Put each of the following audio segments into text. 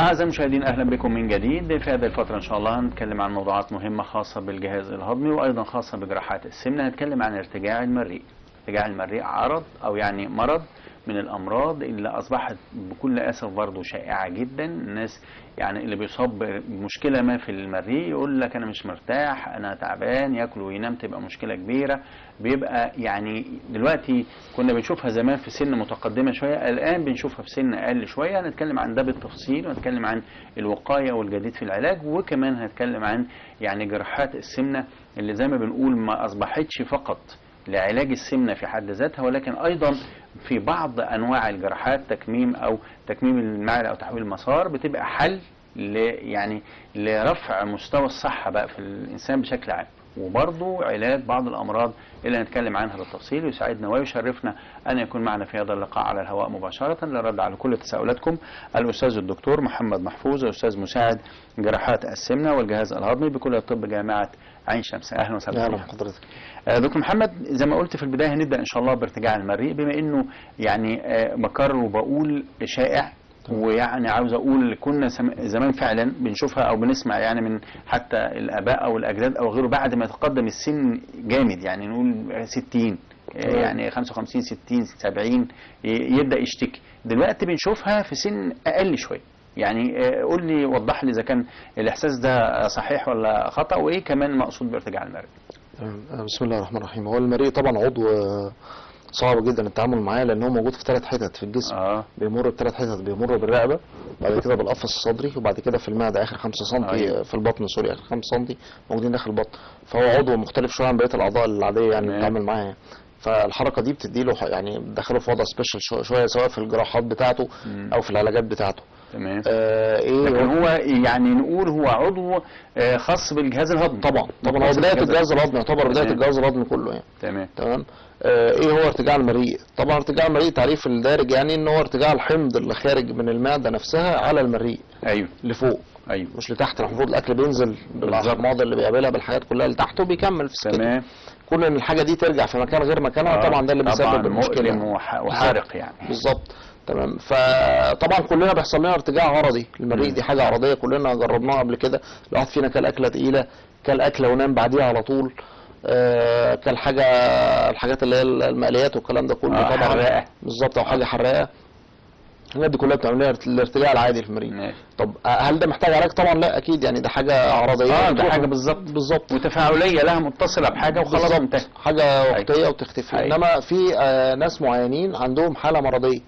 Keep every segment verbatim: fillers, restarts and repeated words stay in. أعزائي المشاهدين أهلا بكم من جديد. في هذه الفترة إن شاء الله هنتكلم عن موضوعات مهمة خاصة بالجهاز الهضمي وأيضا خاصة بجراحات السمنة. هنتكلم عن ارتجاع المريء. ارتجاع المريء عرض أو يعني مرض من الأمراض اللي أصبحت بكل أسف برضه شائعة جدا. الناس يعني اللي بيصاب بمشكلة ما في المريء يقول لك أنا مش مرتاح، أنا تعبان، ياكل وينام، تبقى مشكلة كبيرة. بيبقى يعني دلوقتي كنا بنشوفها زمان في سن متقدمة شوية، الآن بنشوفها في سن أقل شوية. هنتكلم عن ده بالتفصيل وهنتكلم عن الوقاية والجديد في العلاج، وكمان هنتكلم عن يعني جراحات السمنة اللي زي ما بنقول ما أصبحتش فقط لعلاج السمنة في حد ذاتها، ولكن أيضا في بعض أنواع الجراحات تكميم أو تكميم المعدة أو تحويل المسار بتبقى حل ل يعني لرفع مستوى الصحة بقى في الإنسان بشكل عام، وبرضه علاج بعض الأمراض اللي هنتكلم عنها بالتفصيل. ويسعدنا ويشرفنا أن يكون معنا في هذا اللقاء على الهواء مباشرة للرد على كل تساؤلاتكم الأستاذ الدكتور محمد محفوظ، أستاذ مساعد جراحات السمنة والجهاز الهضمي بكلية الطب جامعة عين شمس. أهلا وسهلا بحضرتك. دكتور محمد، زي ما قلت في البداية هنبدأ إن شاء الله بارتجاع المريء، بما إنه يعني بكرر وبقول شائع، ويعني عاوز اقول كنا زمان فعلا بنشوفها او بنسمع يعني من حتى الاباء او الاجداد او غيره بعد ما يتقدم السن جامد، يعني نقول ستين يعني خمسة وخمسين ستين سبعين يبدا يشتكي. دلوقتي بنشوفها في سن اقل شويه. يعني قول لي، وضح لي اذا كان الاحساس ده صحيح ولا خطا، وايه كمان مقصود بارتجاع المريء. بسم الله الرحمن الرحيم. هو المريء طبعا عضو صعب جدا التعامل معاه، لان هو موجود في ثلاث حتت في الجسم. آه. بيمر بثلاث حتت، بيمر بالرقبه، بعد كده بالقفص الصدري، وبعد كده في المعده اخر خمسة سم. آه. في البطن، سوري، اخر خمسة سم موجودين داخل البطن. فهو عضو مختلف شويه عن بقيه الاعضاء العاديه يعني بنتعامل معاه. فالحركه دي بتديله يعني بتدخله في وضع سبيشال شويه، سواء في الجراحات بتاعته م. او في العلاجات بتاعته. تمام. آه إيه، لكن هو يعني نقول هو عضو آه خاص بالجهاز الهضمي. طبعا طبعا هو بدايه الجهاز الهضمي، يعتبر بدايه الجهاز الهضمي كله يعني. تمام تمام. آه ايه هو ارتجاع المريء؟ طبعا ارتجاع المريء تعريف الدارج يعني ان هو ارتجاع الحمض اللي خارج من المعده نفسها على المريء. ايوه، لفوق. ايوه، مش لتحت. المفروض الاكل بينزل بالمضاد اللي بيقابلها بالحاجات كلها لتحت وبيكمل في السكين. تمام. كل ان الحاجه دي ترجع في مكان غير مكانها. آه. طبعا ده اللي بيسبب المشكله. مؤلم وحارق يعني. بالظبط. تمام. فطبعا كلنا بيحصل لنا ارتجاع عرضي المريء، دي حاجه عرضيه كلنا جربناها قبل كده. الواحد فينا كل اكله تقيله، كل اكله ونام بعديها على طول، آه كل حاجه الحاجات اللي هي المقليات والكلام ده كله. آه طبعا بالظبط، او حاجه حراقه. الحاجات دي كلها بتعمل لها الارتجاع العادي في المريء. طب هل ده محتاج علاج؟ طبعا لا، اكيد يعني ده حاجه عرضيه. اه ده حاجه بالظبط بالظبط وتفاعليه، لها متصله بحاجه وخلاص انتهت، حاجه وقتيه وتختفي. انما في آه ناس معينين عندهم حاله مرضيه،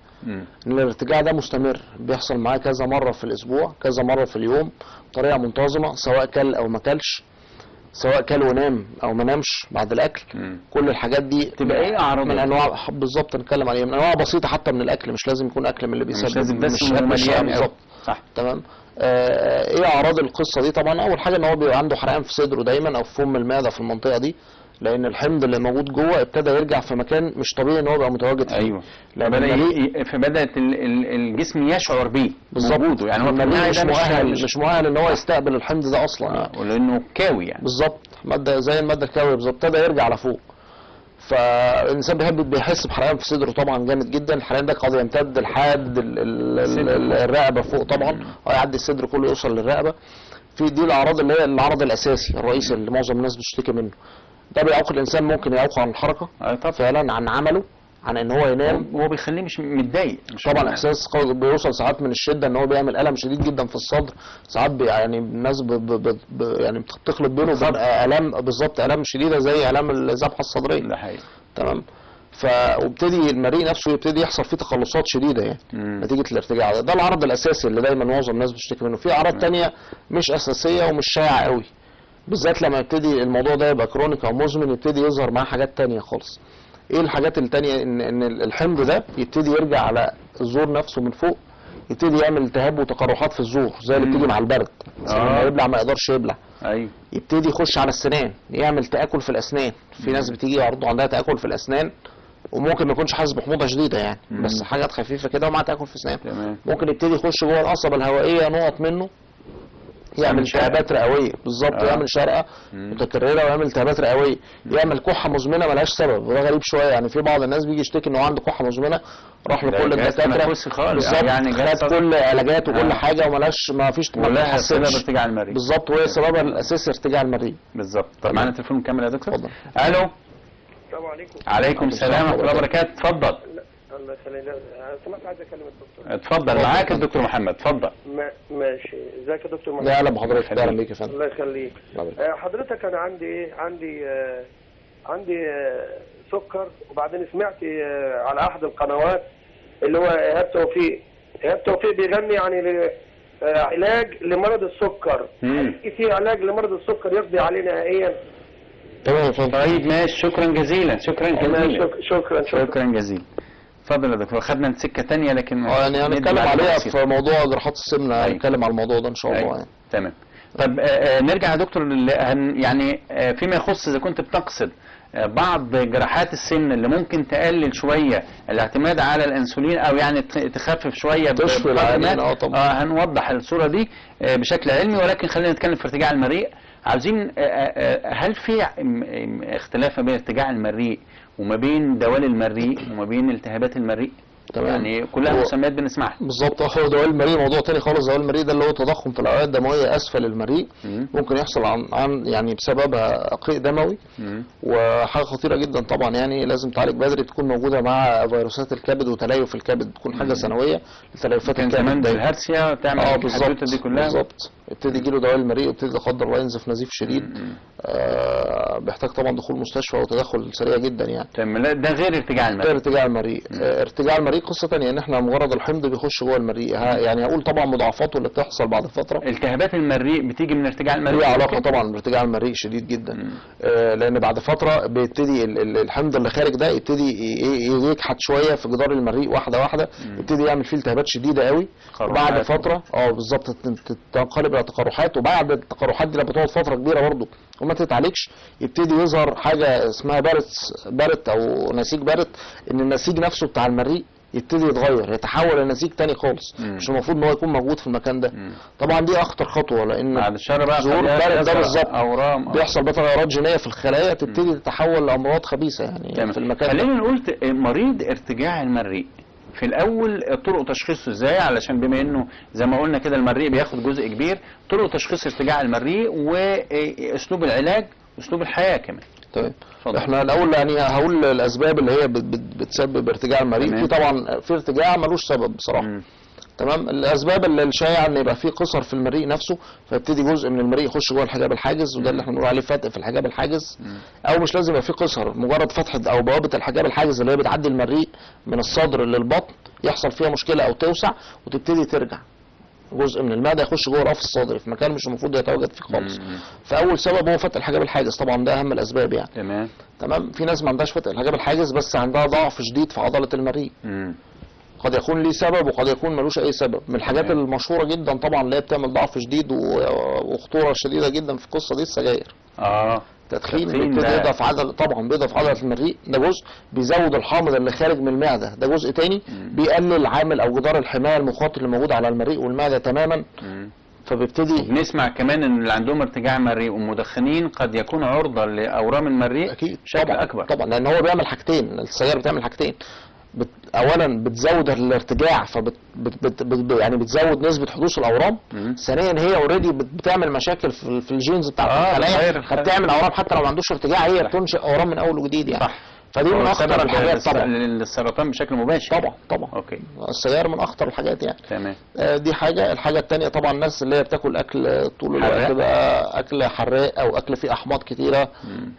ان الارتجاع ده مستمر، بيحصل معاه كذا مره في الاسبوع، كذا مره في اليوم، بطريقه منتظمه، سواء كل او ما كلش، سواء كل ونام او ما نامش بعد الاكل. مم. كل الحاجات دي تبقى ايه اعراض من انواع بالظبط نتكلم عليها، من انواع بسيطه حتى من الاكل، مش لازم يكون اكل من اللي بيسبب، مش لازم بس مليان. بالظبط صح. تمام. آه ايه اعراض القصه دي؟ طبعا اول حاجه ان هو بيبقى عنده حرقان في صدره دايما او في فم المعده في المنطقه دي، لان الحمض اللي موجود جوه ابتدى يرجع في مكان مش طبيعي ان هو يبقى متواجد فيه. ايوه، فبدا فبدات الجسم يشعر بيه بوجوده، يعني هو مش مؤهل مش مؤهل ان هو يستقبل الحمض ده اصلا. آه. ولانه كاوي يعني. بالظبط، ماده زي الماده الكاويه بالظبط، ابتدى يرجع لفوق. فالانسان بيحب بيحس بحرقان في صدره طبعا جامد جدا. الحرقان ده قد يمتد لحد الرقبه فوق طبعا، يعدي الصدر كله يوصل للرقبه. في دي الاعراض اللي هي العرض الاساسي الرئيسي اللي معظم الناس بتشتكي منه. ده بيعوق الانسان، ممكن يعوق عن الحركه. آه فعلا، عن عمله، عن ان هو ينام. هو بيخليه مش متضايق طبعا، احساس قوي بيوصل ساعات من الشده ان هو بيعمل الم شديد جدا في الصدر. ساعات يعني الناس ب ب ب يعني بتخلط بينه وبين الام، بالظبط، الام شديده زي الام الذبحه الصدريه. ده حقيقي. تمام. فبيبتدي المريء نفسه يبتدي يحصل فيه تقلصات شديده يعني نتيجه الارتجاع ده. ده العرض الاساسي اللي دايما معظم الناس بتشتكي منه. في اعراض ثانيه مش اساسيه ومش شائعه قوي، بالذات لما يبتدي الموضوع ده يبقى كرونيك او مزمن، يبتدي يظهر معاه حاجات تانية خالص. ايه الحاجات التانية؟ ان ان الحمض ده يبتدي يرجع على الزور نفسه من فوق، يبتدي يعمل التهاب وتقرحات في الزور زي اللي بتيجي مع البرد. آه. لما يبلع ما يقدرش يبلع. ايوه، يبتدي يخش على السنان، يعمل تاكل في الاسنان. في ناس بتيجي برضه عندها تاكل في الاسنان، وممكن ما يكونش حاسس بحموضه شديده يعني، مم. بس حاجات خفيفه كده ومع تاكل في الاسنان. ممكن يبتدي يخش جوه القصبه الهوائيه، نقط منه يعمل التهابات رئويه بالظبط. آه. يعمل شرقه متكرره ويعمل التهابات رئويه، يعمل كحه مزمنه ملهاش سبب. وده غريب شويه يعني، في بعض الناس بيجي يشتكي انه عنده كحه مزمنه، راح لكل الدكاتره بالظبط يعني، خد كل علاجات وكل آه. حاجه وملهاش، ما فيش ملهاش سبب ارتجاع المريء بالظبط، وهي سببها الاساسي ارتجاع المريء بالظبط. طب معانا تليفون مكمل يا دكتور. اتفضل. الو السلام عليكم. عليكم السلام ورحمه الله وبركاته. اتفضل. الله يخليك، انا سمعت عايز اكلم الدكتور. اتفضل، معاك الدكتور محمد، اتفضل. ماشي، ازيك يا دكتور محمد؟ اهلا بحضرتك. اهلا بيك يا فندم. الله يخليك. حضرتك انا عندي ايه؟ عندي آه عندي آه سكر، وبعدين سمعت آه على احد القنوات اللي هو ايهاب توفيق، ايهاب توفيق بيغني يعني آه علاج لمرض السكر. امم في علاج لمرض السكر يقضي عليه نهائيا؟ تمام يا فندم. طيب ماشي، شكرا جزيلا. شكرا جزيلا. شكرا شكرا شكرا جزيلا. اتفضل يا دكتور. خدنا سكه ثانيه لكن اه يعني هنتكلم عليها في موضوع جراحات السمنه، هنتكلم على الموضوع ده ان شاء الله يعني. تمام. طب آه نرجع يا دكتور يعني آه فيما يخص، اذا كنت بتقصد آه بعض جراحات السمنه اللي ممكن تقلل شويه الاعتماد على الانسولين، او يعني تخفف شويه تشفي العيان. اه طبعا. آه هنوضح الصوره دي آه بشكل علمي، ولكن خلينا نتكلم في ارتجاع المريء. عاوزين آه آه هل في اختلاف ما بين ارتجاع المريء وما بين دوال المريء وما بين التهابات المريء؟ تمام. يعني كلها مسميات بنسمعها بالظبط. اخر دوال المريء موضوع ثاني خالص. دوال المريء ده اللي هو تضخم في الاوعيه الدمويه اسفل المريء، مم. ممكن يحصل عن عن يعني بسببها قيء دموي، مم. وحاجه خطيره جدا طبعا يعني، لازم تعالج بدري، تكون موجوده مع فيروسات الكبد وتليف الكبد، تكون حاجه ثانويه لتليفات الكبد. كان زمان ده الهرسيا تعمل الحدوته دي كلها بالظبط. يبتدي يجيله دوال المريء ويبتدي لا قدر الله ينزف نزيف شديد، آه بيحتاج طبعا دخول مستشفى وتدخل سريع جدا يعني. تمام. ده غير ارتجاع المريء. غير ارتجاع المريء. ارتجاع المريء قصه ثانيه، ان احنا مجرد الحمض بيخش جوه المريء، يعني هقول طبعا مضاعفاته اللي بتحصل بعد فتره. التهابات المريء بتيجي من ارتجاع المريء؟ ليها علاقه طبعا بارتجاع المريء شديد جدا، آه لان بعد فتره بيبتدي الحمض اللي خارج ده يبتدي يجحد شويه في جدار المريء واحده واحده، يبتدي يعمل فيه التهابات شديده قوي، وبعد فتره اه بالظبط تنقلب الى تقرحات، وبعد التقرحات دي لما بتقعد فتره كبيره برضه وما تتعالجش، يبتدي يظهر حاجه اسمها بارت بارت او نسيج بارت، ان النسيج نفسه بتاع المريء يبتدي يتغير، يتحول لنسيج تاني خالص، مم. مش المفروض ان هو يكون موجود في المكان ده. مم. طبعا دي اخطر خطوه، لان بعد الشر بقى ظهور البارت ده بالظبط بيحصل بقى تغيرات جينيه في الخلايا، تبتدي تتحول لامراض خبيثه يعني. تمام. في المكان. خلينا نقول مريض ارتجاع المريء في الاول طرق تشخيصه ازاي، علشان بما انه زي ما قلنا كده المريء بياخد جزء كبير، طرق تشخيص ارتجاع المريء واسلوب العلاج واسلوب الحياه كمان. طيب فضل. احنا الاول يعني هقول الاسباب اللي هي بتسبب ارتجاع المريء. في طبعا في ارتجاع ملوش سبب بصراحه. مم. تمام. الاسباب اللي الشائعه ان يبقى في قصر في المريء نفسه، فيبتدي جزء من المريء يخش جوه الحجاب الحاجز، وده اللي احنا بنقول عليه فتق في الحجاب الحاجز، او مش لازم يبقى في قصر، مجرد فتحه او بوابه الحجاب الحاجز اللي هي بتعدي المريء من الصدر للبطن يحصل فيها مشكله او توسع، وتبتدي ترجع جزء من المعده يخش جوه الرف الصدري في مكان مش المفروض يتواجد فيه خالص. فاول سبب هو فتق الحجاب الحاجز، طبعا ده اهم الاسباب يعني. تمام. تمام. في ناس ما عندهاش فتق الحجاب الحاجز بس عندها ضعف شديد في عضله المريء. مم. قد يكون ليه سبب وقد يكون ملوش اي سبب. من الحاجات المشهوره جدا طبعا اللي هي بتعمل ضعف شديد وخطوره شديده جدا في القصه دي السجاير. اه التدخين بيبتدي يضعف عضله، طبعا بيضعف عضله المريء، ده جزء بيزود الحامض اللي خارج من المعده، ده جزء تاني بيقلل عامل او جدار الحمايه المخاطر اللي موجود على المريء والمعده تماما. مم. فبيبتدي بنسمع كمان ان اللي عندهم ارتجاع مريء ومدخنين قد يكون عرضه لاورام المريء. اكيد بشكل اكبر طبعا، لان هو بيعمل حاجتين، السجاير بتعمل حاجتين، بت... اولا بتزود الارتجاع فبت بت... بت... يعني بتزود نسبه حدوث الاورام. ثانيا هي اوريدي بت... بتعمل مشاكل في, في الجينز بتاعت آه الخلايا، فبتعمل اورام حتى لو ما عندوش ارتجاع، هي بتنشئ اورام من اول وجديد يعني. صح. فدي من اخطر الحاجات طبعا للسرطان بشكل مباشر. طبعا طبعا. اوكي. السجاير من اخطر الحاجات يعني. تمام. آه دي حاجه. الحاجه الثانيه طبعا الناس اللي هي بتاكل اكل طول الوقت بقى، اكل حراق او اكل فيه احماض كتيره،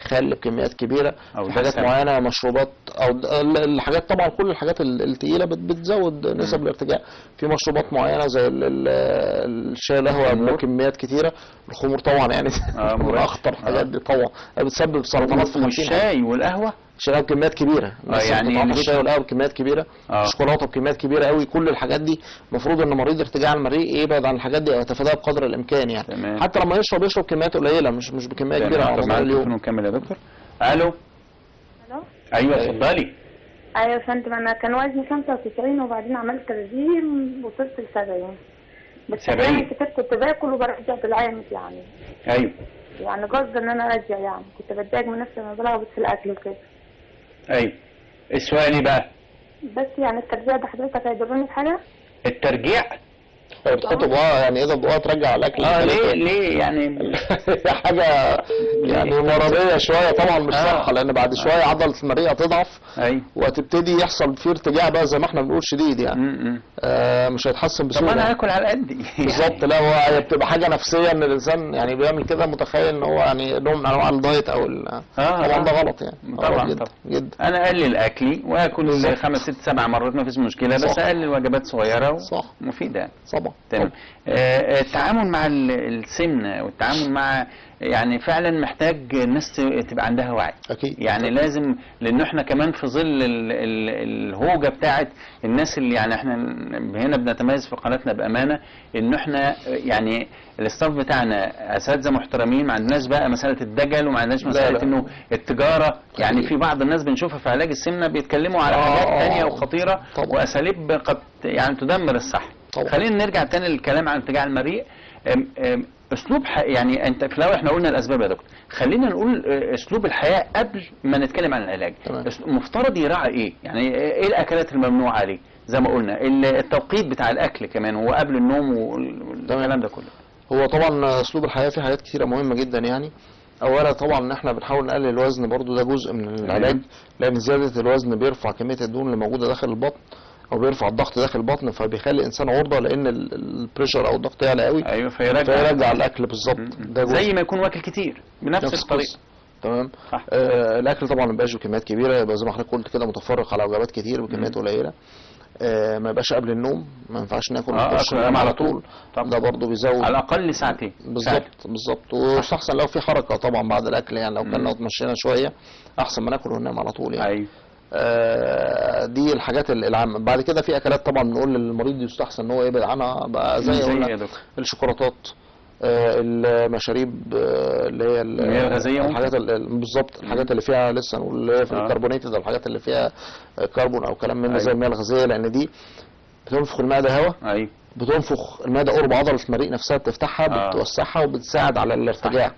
خل بكميات كبيره، حاجات معينه، مشروبات او الحاجات طبعا كل الحاجات الثقيله بتزود نسب الارتجاع. في مشروبات معينه زي الشاي القهوه بكميات كتيره، الخمور طبعا يعني آه من اخطر الحاجات دي طبعا، بتسبب سرطانات في خمسين. الشاي والقهوه شراب كميات كبيره آه يعني، الشاي والقهوه بكميات كبيره، الشوكولاته آه بكميات كبيره قوي، كل الحاجات دي المفروض ان مريض ارتجاع المريء يبعد عن الحاجات دي او يتفاداها بقدر الامكان يعني. تمام. حتى لما يشرب يشرب كميات قليله، مش مش بكميه كبيره على مدار اليوم. نكمل يا دكتور. الو. الو. ايوه اتفضلي. ايوه يا فندم، انا كان وزني خمسة وتسعين وبعدين عملت رجيم وصلت ل سبعين. بس انا كنت باكل وبرجع بالعامل يعني. ايوه. يعني قصدي ان انا ارجع يعني، كنت بتضايق من نفسي لما بلعب في الاكل وكده. ايوه. اسواني بقى. بس يعني الترجيع ده حضرتك هيضرني في حاجه؟ الترجيع؟ طيب بتحط جواها يعني ايه ده؟ جواها ترجع الاكل؟ اه ليه ليه يعني حاجه يعني مرضيه شويه طبعا مش صحه، لان بعد شويه عضله المريء هتضعف وهتبتدي يحصل فيه ارتجاع بقى زي ما احنا بنقول شديد يعني. آه مش هيتحسن بسهوله. طب انا هاكل على قدي بالظبط. لا هو بتبقى حاجه نفسيه ان الانسان يعني بيعمل كده متخيل ان هو يعني نوع من انواع الدايت او طبعا ده غلط يعني. طبعا طبعا جدا. انا اقلل اكلي واكل خمس ست سبع مرات ما فيش مشكله، بس اقلل وجبات صغيره ومفيده. طبعا. تمام. آه التعامل مع السمنه والتعامل مع يعني فعلا محتاج الناس تبقى عندها وعي. أكيد. يعني أكيد. لازم، لأن احنا كمان في ظل الهوجة بتاعت الناس اللي يعني احنا هنا بنتميز في قناتنا بأمانة إن احنا يعني الاستاف بتاعنا أساتذة محترمين، ما عندناش بقى مسألة الدجل وما عندناش مسألة إنه التجارة. يعني أكيد. في بعض الناس بنشوفها في علاج السمنة بيتكلموا على حاجات آه تانية وخطيرة وأساليب قد يعني تدمر الصحة. خلينا نرجع تاني للكلام عن ارتجاع المريء. أم أم اسلوب يعني انت في الاول احنا قلنا الاسباب يا دكتور، خلينا نقول اسلوب الحياه قبل ما نتكلم عن العلاج. مفترض يراعي ايه؟ يعني ايه الاكلات الممنوعه عليه؟ زي ما قلنا التوقيت بتاع الاكل كمان هو قبل النوم والكلام ده كله. هو طبعا اسلوب الحياه فيه حاجات كثيره مهمه جدا يعني. اولا طبعا ان احنا بنحاول نقلل الوزن برضو، ده جزء من العلاج، لان زياده الوزن بيرفع كميه الدهون اللي موجوده داخل البطن او بيرفع الضغط داخل البطن، فبيخلي الانسان عرضه لان البريشر او الضغط يعلى قوي. ايوه فيرجع الاكل بالظبط. ده زي ما يكون واكل كتير بنفس الطريقه. تمام. آه الاكل طبعا ما يبقاش بكميات كبيره، يبقى زي ما حضرتك قلت كده متفرق على وجبات كتير بكميات قليله. آه ما يبقاش قبل النوم، ما ينفعش ناكل آه آه على طول. طب. ده برضه بيزود على الاقل ساعتين بالظبط بالظبط. ويستحسن لو في حركه طبعا بعد الاكل، يعني لو كنا اتمشينا شويه احسن ما ناكل وننام على طول يعني. أيوه. دي الحاجات العامه. بعد كده في اكلات طبعا بنقول للمريض يستحسن ان هو يبعد عنها بقى، زي قلنا الشوكولاتات، المشاريب اللي هي الغازيه، الحاجات بالظبط الحاجات اللي فيها لسه نقول في الكربونيتد، الحاجات اللي فيها كربون او كلام منه زي المياه الغازيه، لان دي بتنفخ المعده هوا. ايوه بتنفخ المعده قرب عضله المريء نفسها، بتفتحها بتوسعها وبتساعد على الارتجاع.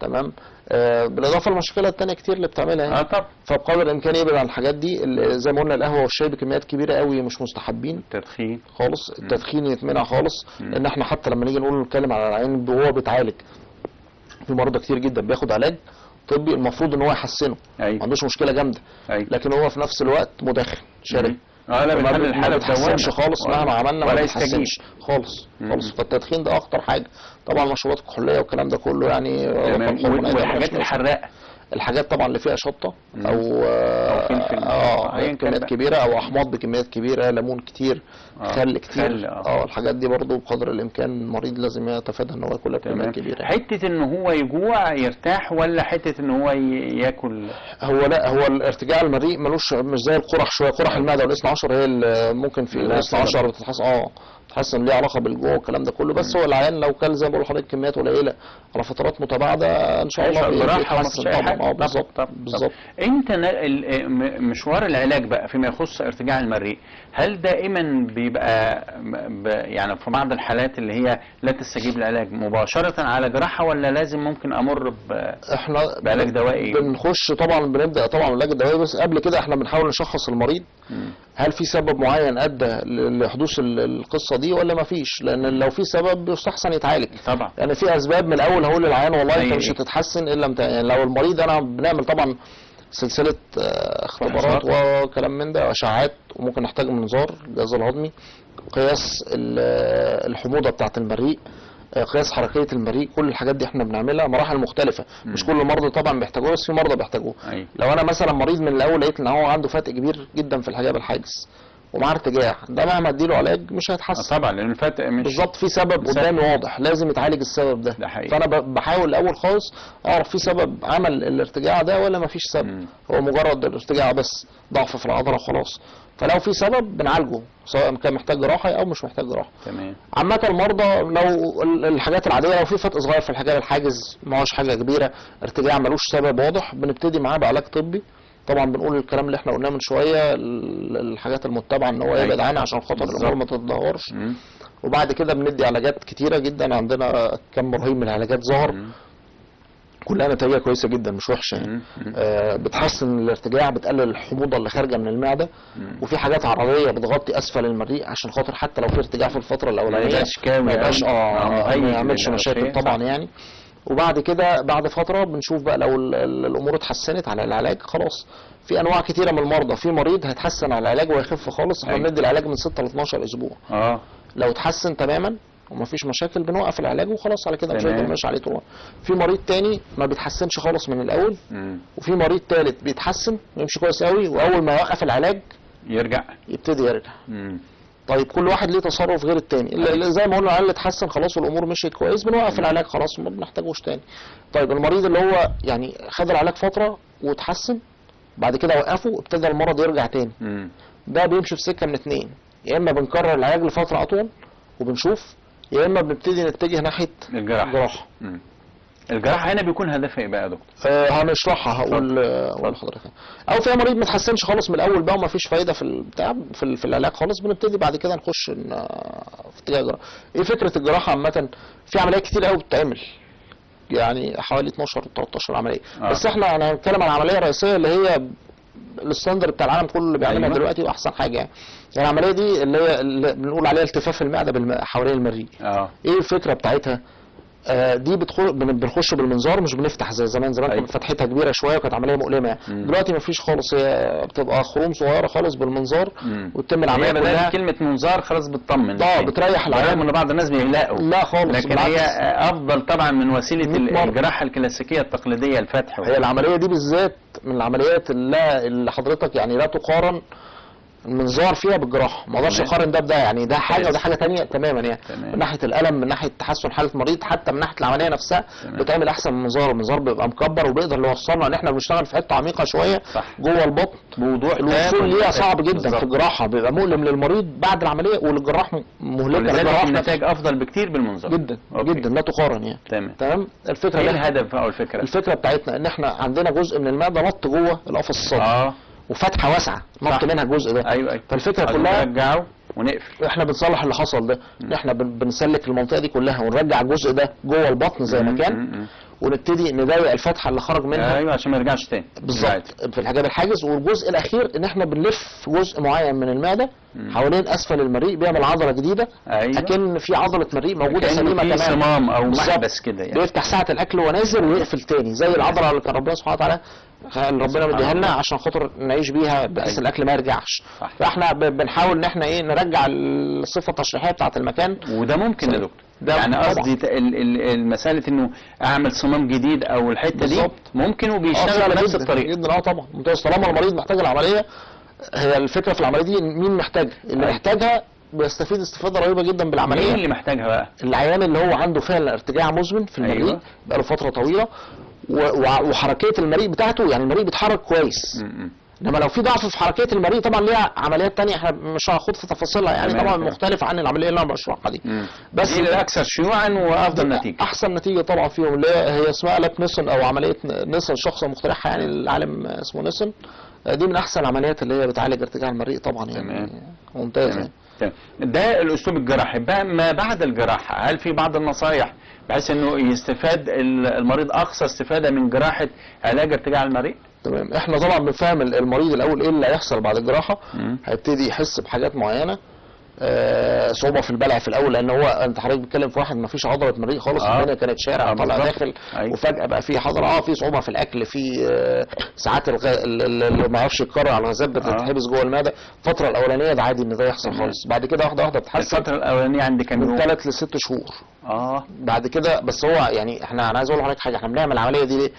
تمام. آه بالاضافه للمشكله الثانيه كتير اللي بتعملها يعني. اه طبعا. فبقدر الامكان يبعد عن الحاجات دي. زي ما قلنا القهوه والشاي بكميات كبيره قوي مش مستحبين. التدخين خالص. التدخين يتمنع خالص، لان احنا حتى لما نيجي نقول نتكلم على العين وهو بيتعالج، في مرضى كتير جدا بياخد علاج طبي المفروض ان هو يحسنه. ايوه. ما عندوش مشكله جامده. ايوه. لكن هو في نفس الوقت مدخن شارب. اه لا بنحل الحاله بتاعتهمش خالص مهما عملنا ولا يستجيبش خالص خالص. فالتدخين ده اخطر حاجه طبعا. المشروبات الكحوليه والكلام ده كله يعني. والحاجات الحراقه، الحاجات طبعا اللي فيها شطه او اه كميات كبيره او احماض بكميات كبيره، ليمون كتير، خل كتير، اه الحاجات دي برضو بقدر الامكان المريض لازم يتفادى ان هو ياكلها بكميات كبيره. حته ان هو يجوع يرتاح ولا حته ان هو ياكل؟ هو لا، هو الارتجاع المريء ملوش مش زي القرح شويه. قرح المعده والقسم عشرة هي اللي ممكن في القسم عشرة بتتحس اه حسن ليه علاقه بالجوع والكلام ده كله. بس هو العيان لو كل زي ما بقول لحضرتك كميات قليله على فترات متباعده ان شاء الله بيتحسن طبعا. اه بالظبط بالظبط. انت مشوار العلاج بقى فيما يخص ارتجاع المريء، هل دائما بيبقى يعني في بعض الحالات اللي هي لا تستجيب للعلاج مباشره على جراحه، ولا لازم ممكن امر ب احنا بعلاج دوائي؟ بنخش طبعا بنبدا طبعا بالعلاج الدوائي، بس قبل كده احنا بنحاول نشخص المريض هل في سبب معين ادى لحدوث القصه دي ولا ما فيش، لان لو في سبب يستحسن يتعالج طبعا. يعني في اسباب من الاول هقول للعيان والله انت مش هتتحسن الا مت... يعني لو المريض انا بنعمل طبعا سلسله اختبارات وكلام من ده واشعاعات، وممكن نحتاج منظار الجهاز الهضمي، قياس الحموضه بتاعه المريء، قياس حركيه المريء، كل الحاجات دي احنا بنعملها مراحل مختلفه. مم. مش كل مرضى طبعا بيحتاجوها، بس في مرضى بيحتاجوها. لو انا مثلا مريض من الاول لقيت ان هو عنده فتق كبير جدا في الحجاب الحاجز ومعاه ارتجاع، ده مهما اديله علاج مش هيتحسن. طبعا لان الفتق مش بالظبط في سبب قدامي واضح لازم يتعالج السبب ده. ده حقيقي. فانا بحاول الاول خالص اعرف في سبب عمل الارتجاع ده ولا ما فيش سبب. مم. هو مجرد الارتجاع بس ضعف في العضله وخلاص. فلو في سبب بنعالجه سواء كان محتاج جراحه او مش محتاج جراحه. تمام. عامه المرضى لو الحاجات العاديه لو في فتق صغير في الحجاب الحاجز ما هوش حاجه كبيره، ارتجاع ملوش سبب واضح، بنبتدي معاه بعلاج طبي. طبعا بنقول الكلام اللي احنا قلناه من شويه، الحاجات المتبعه ان هو يبعد عنها عشان خاطر الامور ما تتدهورش. وبعد كده بندي علاجات كتيره جدا. عندنا كم رهيب من العلاجات ظهر كلها نتائجها كويسه جدا مش وحشه يعني. آه بتحسن الارتجاع، بتقلل الحموضه اللي خارجه من المعده، وفي حاجات عرضيه بتغطي اسفل المريء عشان خاطر حتى لو في ارتجاع في الفتره الاولانيه ما يبقاش اه ما يعملش مشاكل طبعا يعني. وبعد كده بعد فتره بنشوف بقى لو الامور اتحسنت على العلاج خلاص. في انواع كتيره من المرضى، في مريض هيتحسن على العلاج ويخف خالص، احنا بندي العلاج من ستة ل اتناشر اسبوع. اه لو اتحسن تماما ومفيش مشاكل بنوقف العلاج وخلاص على كده، مش هيقدر ماشي عليه طول. في مريض تاني ما بيتحسنش خالص من الاول، مم. وفي مريض تالت بيتحسن ويمشي كويس قوي، واول ما يوقف العلاج يرجع يبتدي يرجع. مم. طيب كل واحد ليه تصرف غير التاني. اللي زي ما قلنا العيال اللي اتحسن خلاص والامور مشيت كويس بنوقف العلاج خلاص ما بنحتاجوش تاني. طيب المريض اللي هو يعني خد العلاج فتره واتحسن بعد كده وقفه ابتدى المرض يرجع تاني، مم. ده بيمشي في سكه من اتنين، يا اما بنكرر العلاج لفتره اطول وبنشوف، يا اما بنبتدي نتجه ناحيه الجراحه. الجراحه الجراحه هنا بيكون هدفها ايه بقى يا دكتور؟ آه هنشرحها هقول هقول لحضرتك. او في مريض ما اتحسنش خالص من الاول بقى وما فيش فايده في البتاع في, في العلاج خالص، بنبتدي بعد كده نخش في اتجاه الجراحه. ايه فكره الجراحه عامه؟ في عمليات كتير قوي بتتعمل يعني حوالي اتناشر تلتاشر عمليه، آه. بس احنا هنتكلم عن العمليه الرئيسيه اللي هي الستاندرد بتاع العالم كله اللي بيعملها دلوقتي واحسن حاجه يعني. يعني العمليه دي اللي هي اللي بنقول عليها التفاف المعده حوالين المريء. اه ايه الفكره بتاعتها؟ آه دي بتخل... بنخش بالمنظار مش بنفتح زي زمان. زمان كانت فتحتها كبيره شويه وكانت عمليه مؤلمه، مم. دلوقتي مفيش خالص، هي بتبقى خروم صغيره خالص بالمنظار وتتم العمليه كلها. كلمه منظار خلاص بتطمن اه بتريح العيان، ان بعض الناس بيقلقوا لا خالص، لكن بالعكس. هي افضل طبعا من وسيله الجراحه الكلاسيكيه التقليديه الفتح. هي العمليه دي بالذات من العمليات اللي, اللي حضرتك يعني لا تقارن المنظار فيها بالجراحه، ما اقدرش اقارن ده بده يعني، ده حاجه وده حاجه ثانيه تماما يعني. تمام. من ناحيه الالم، من ناحيه تحسن حاله المريض، حتى من ناحيه العمليه نفسها بتعمل احسن من المنظار. المنظار بيبقى مكبر وبيقدر يوصلنا ان احنا بنشتغل في حته عميقه شويه جوه البطن بوضوح. الوصول ليها صعب جدا بالزبط. في الجراحه بيبقى مؤلم للمريض بعد العمليه وللجراح مهلكه. الجراحه نتائج افضل بكتير بالمنظار جدا. أوكي. جدا لا تقارن يعني. تمام تمام. الفكره ايه الهدف او الفكره؟ الفكره بتاعتنا ان احنا عندنا جزء من المعده نط جوه القفص الصدري، اه وفتحه واسعه نط منها الجزء ده. ايوه ايوه. فالفكره كلها نرجعه ونقفل. احنا بنصلح اللي حصل ده، ان احنا بنسلك المنطقه دي كلها ونرجع الجزء ده جوه البطن زي ما كان، ونبتدي نضيق الفتحه اللي خرج منها. ايوه عشان ما يرجعش تاني. بالظبط في الحجاب الحاجز. والجزء الاخير ان احنا بنلف جزء معين من المعده حوالين اسفل المريء، بيعمل عضله جديده. ايوه اكن في عضله مريء موجوده سليمه تماما، صمام او محبس كده يعني. بيفتح ساعه الاكل ونازل ويقفل تاني زي العضله اللي كان ربنا سبحانه وتعالى ربنا مديها لنا عشان خاطر نعيش بيها بحيث الاكل ما يرجعش. فاحنا بنحاول ان احنا ايه نرجع الصفه التشريحيه بتاعه المكان. وده ممكن يا دكتور يعني قصدي مساله انه اعمل صمام جديد او الحته دي ممكن وبيشتغل على نفس الطريقه جدا. اه طبعا ممتاز. طالما المريض محتاج العمليه، هي الفكره في العمليه دي مين محتاجها؟ اللي محتاجها بيستفيد استفاده رهيبه جدا بالعمليه. مين اللي محتاجها بقى؟ العيان اللي هو عنده فعلا ارتجاع مزمن في المريء. أيوة. بقى له فتره طويله وحركيه المريء بتاعته يعني المريء بيتحرك كويس. انما لو في ضعف في حركيه المريء طبعا ليها عمليات ثانيه احنا مش هنخوض في تفاصيلها يعني. طبعا مختلفه عن العمليه اللي انا بشرحها دي. مم. بس دي الاكثر شيوعا وافضل نتيجه. احسن نتيجه طبعا فيهم اللي هي اسمها آلة نيسون او عمليه نيسون، شخص مخترعها يعني العالم اسمه نيسون. دي من احسن العمليات اللي هي بتعالج ارتجاع المريء طبعا يعني. ممتاز يعني. ده الاسلوب الجراحي. بقى ما بعد الجراحه هل في بعض النصائح بحيث انه يستفاد المريض اقصى استفاده من جراحه علاج ارتجاع المريء؟ تمام. احنا طبعا بنفهم المريض الاول ايه اللي هيحصل بعد الجراحه. هيبتدي يحس بحاجات معينه، آه صعوبه في البلع في الاول، لان هو انت حضرتك بتتكلم في واحد ما فيش عضله مريء خالص. آه. الدنيا كانت شارع آه طلع داخل. أيوة. وفجاه بقى في حضره. اه في صعوبه في الاكل، في آه ساعات الغ... اللي ما يعرفش يتكرر على الغازات بتتحبس جوه المعده. الفتره الاولانيه ده عادي ان ده يحصل خالص. بعد كده واحده واحده بتحسن. الفتره الاولانيه عندي كام يوم؟ من ثلاث لست شهور. اه بعد كده بس هو يعني احنا انا عايز اقول لحضرتك حاجه، احنا بنعمل العمليه دي ليه؟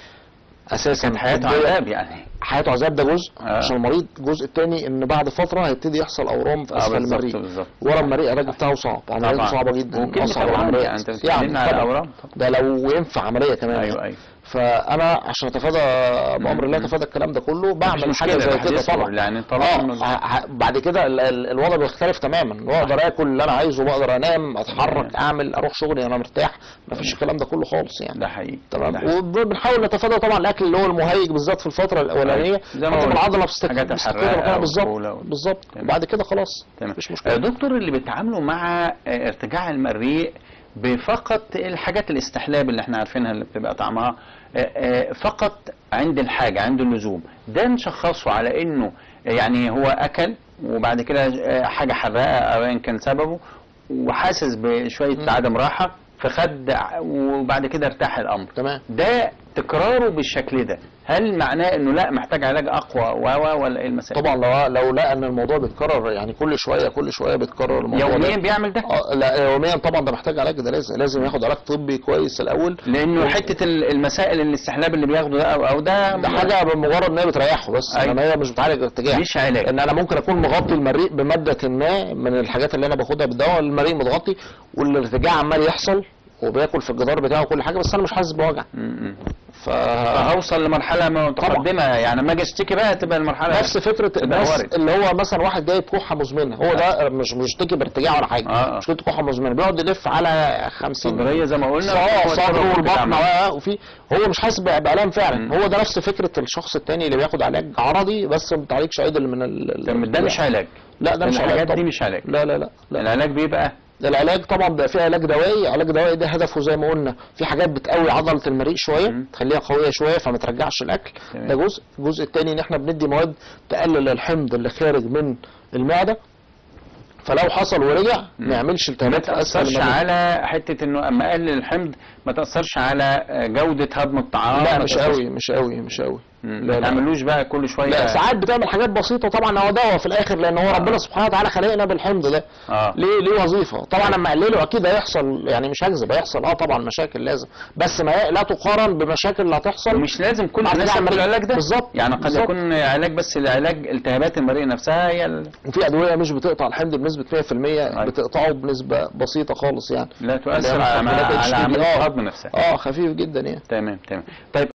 اساسا حياته عذاب يعني. حياته عذاب ده جزء عشان آه. المريض. الجزء الثاني ان بعد فتره هيبتدي يحصل اورام في اسفل آه المريء. ورا المريء الراجل بتاعه صعب، عمليته صعبه جدا، اصعب العمليات يعني. طبعا ده لو ينفع عمليه كمان. ايوه ايوه فانا عشان اتفادى امر الله اتفادى الكلام ده كله بعمل حاجه زي كده طبعا يعني طبعا آه بعد كده الوضع بيختلف تماما، بقدر اكل اللي انا عايزه، بقدر انام، اتحرك، اعمل، اروح شغلي انا مرتاح، مفيش الكلام ده كله خالص يعني. ده حقيقي تمام. وبنحاول نتفادى طبعا الاكل اللي هو المهيج بالذات في الفتره الاولانيه زي ما العضله بتستقر بالظبط بالظبط، وبعد كده خلاص مفيش مشكله. دكتور اللي بيتعاملوا مع ارتجاع المريء بفقط الحاجات الاستحلاب اللي احنا عارفينها اللي بتبقى طعمها فقط عند الحاجه عند اللزوم، ده نشخصه على انه يعني هو اكل وبعد كده حاجه حراقه او ايا كان سببه وحاسس بشويه عدم راحه فخد وبعد كده ارتاح الامر. تمام. ده تكراره بالشكل ده هل معناه انه لا محتاج علاج اقوى و ولا ايه المسائل؟ طبعا لو لو لقى ان الموضوع بيتكرر يعني كل شويه كل شويه بيتكرر الموضوع يوميا ده. بيعمل ده؟ اه لا يوميا طبعا ده محتاج علاج، ده لازم لازم ياخد علاج طبي كويس الاول، لانه حته المسائل الاستحلاب اللي بياخده ده او ده ده حاجه بمجرد ان هي بتريحه بس، انما هي مش بتعالج الارتجاع، مش علاج. ان انا ممكن اكون مغطي المريء بماده ما من الحاجات اللي انا باخدها بالدواء، المريء متغطي والارتجاع عمال يحصل وبياكل في الجدار بتاعه وكل حاجه بس انا مش حاسس بوجع. ف... فهوصل لمرحله متقدمه يعني لما اجي اشتكي بقى تبقى المرحله نفس فكره اللي هو مثلا واحد جايب كحه مزمنه، هو ده مش بيشتكي بارتجاع ولا حاجه، آه. مش كحه مزمنه بيقعد يلف على خمسين صدريه زي ما قلنا اه صدره والبطن وفي هو مش حاسس بالام فعلا. مم. هو ده نفس فكره الشخص الثاني اللي بياخد علاج عرضي بس ما بتعالجش عدل من ال... ده مش علاج. لا ده مش علاج. الحاجات دي مش علاج. لا لا لا, لا. العلاج بيبقى العلاج طبعا بقى فيه علاج دوائي، علاج دوائي ده هدفه زي ما قلنا في حاجات بتقوي عضله المريء شويه تخليها قويه شويه فما ترجعش الاكل. تمام. ده جزء. الجزء الثاني ان احنا بندي مواد تقلل الحمض اللي خارج من المعده فلو حصل ورجع ما يعملش التهابات. ما تاثرش على حته انه اما قلل الحمض ما تاثرش على جوده هضم الطعام. لا مش قوي مش قوي مش قوي. لا ما تعملوش بقى كل شويه. لا ساعات بتعمل حاجات بسيطه طبعا هو دواء في الاخر لان هو آه. ربنا سبحانه وتعالى خلقنا بالحمض ده آه. ليه ليه وظيفه طبعا لما اقلله اكيد هيحصل يعني مش هكذب هيحصل اه طبعا مشاكل لازم بس ما لا تقارن بمشاكل اللي هتحصل. مش لازم كل الناس تعمل العلاج ده بالظبط يعني قد يكون علاج بس العلاج التهابات المريء نفسها هي ال... وفي ادويه مش بتقطع الحمض بنسبه مية في المية آه. بتقطعه بنسبه بسيطه خالص يعني لا تؤثر على عمليه الهضم نفسها اه خفيف جدا يعني. تمام تمام. طيب